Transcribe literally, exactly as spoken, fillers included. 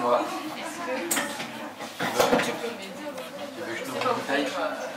moi. Tu veux que je t'ouvre une bouteille ?